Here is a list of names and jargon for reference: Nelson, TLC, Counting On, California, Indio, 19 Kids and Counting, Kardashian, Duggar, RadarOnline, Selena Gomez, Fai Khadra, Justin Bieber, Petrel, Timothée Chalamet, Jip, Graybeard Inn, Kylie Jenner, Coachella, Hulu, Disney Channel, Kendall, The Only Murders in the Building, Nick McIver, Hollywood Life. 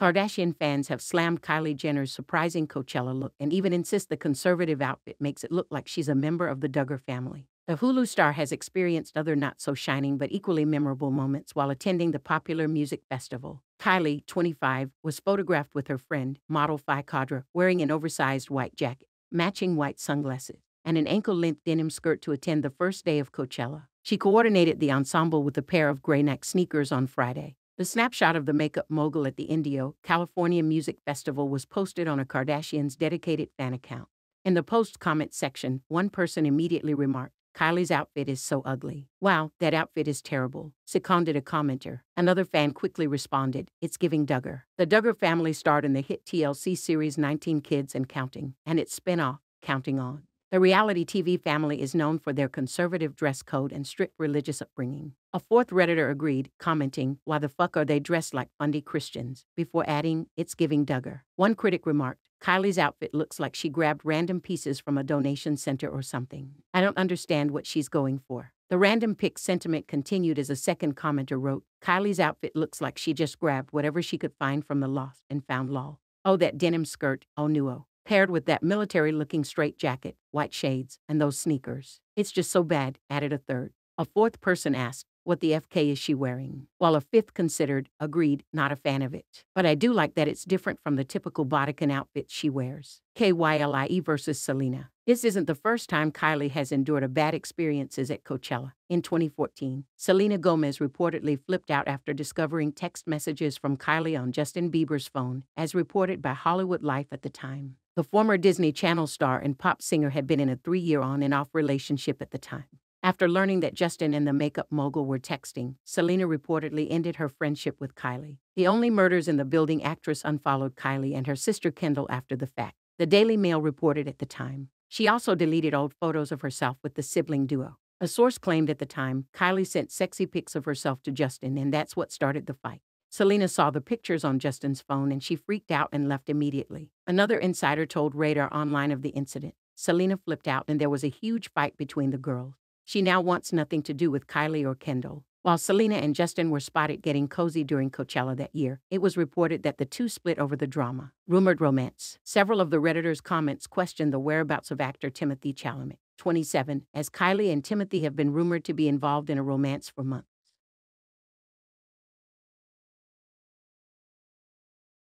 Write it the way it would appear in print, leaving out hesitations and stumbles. Kardashian fans have slammed Kylie Jenner's surprising Coachella look and even insist the conservative outfit makes it look like she's a member of the Duggar family. The Hulu star has experienced other not-so-shining but equally memorable moments while attending the popular music festival. Kylie, 25, was photographed with her friend, model Fai Khadra, wearing an oversized white jacket, matching white sunglasses, and an ankle-length denim skirt to attend the first day of Coachella. She coordinated the ensemble with a pair of gray-neck sneakers on Friday. The snapshot of the makeup mogul at the Indio, California Music Festival was posted on a Kardashian's dedicated fan account. In the post-comment section, one person immediately remarked, "Kylie's outfit is so ugly. Wow, that outfit is terrible," seconded a commenter. Another fan quickly responded, "It's giving Duggar." The Duggar family starred in the hit TLC series 19 Kids and Counting, and its spin-off, Counting On. The reality TV family is known for their conservative dress code and strict religious upbringing. A fourth Redditor agreed, commenting, "Why the fuck are they dressed like fundy Christians?" before adding, "It's giving Duggar." One critic remarked, "Kylie's outfit looks like she grabbed random pieces from a donation center or something. I don't understand what she's going for." The random pick sentiment continued as a second commenter wrote, "Kylie's outfit looks like she just grabbed whatever she could find from the lost and found lol. Oh, that denim skirt, oh nuo. Paired with that military-looking straight jacket, white shades, and those sneakers. It's just so bad," added a third. A fourth person asked, "What the FK is she wearing?" While a fifth considered, agreed, "Not a fan of it. But I do like that it's different from the typical bodycon outfit she wears." Kylie versus Selena. This isn't the first time Kylie has endured a bad experiences at Coachella. In 2014, Selena Gomez reportedly flipped out after discovering text messages from Kylie on Justin Bieber's phone, as reported by Hollywood Life at the time. The former Disney Channel star and pop singer had been in a 3-year on-and-off relationship at the time. After learning that Justin and the makeup mogul were texting, Selena reportedly ended her friendship with Kylie. The Only Murders in the Building actress unfollowed Kylie and her sister Kendall after the fact, the Daily Mail reported at the time. She also deleted old photos of herself with the sibling duo. A source claimed at the time, Kylie sent sexy pics of herself to Justin, and that's what started the fight. Selena saw the pictures on Justin's phone and she freaked out and left immediately. Another insider told RadarOnline of the incident. Selena flipped out and there was a huge fight between the girls. She now wants nothing to do with Kylie or Kendall. While Selena and Justin were spotted getting cozy during Coachella that year, it was reported that the two split over the drama. Rumored romance. Several of the Redditors' comments questioned the whereabouts of actor Timothée Chalamet, 27, as Kylie and Timothée have been rumored to be involved in a romance for months.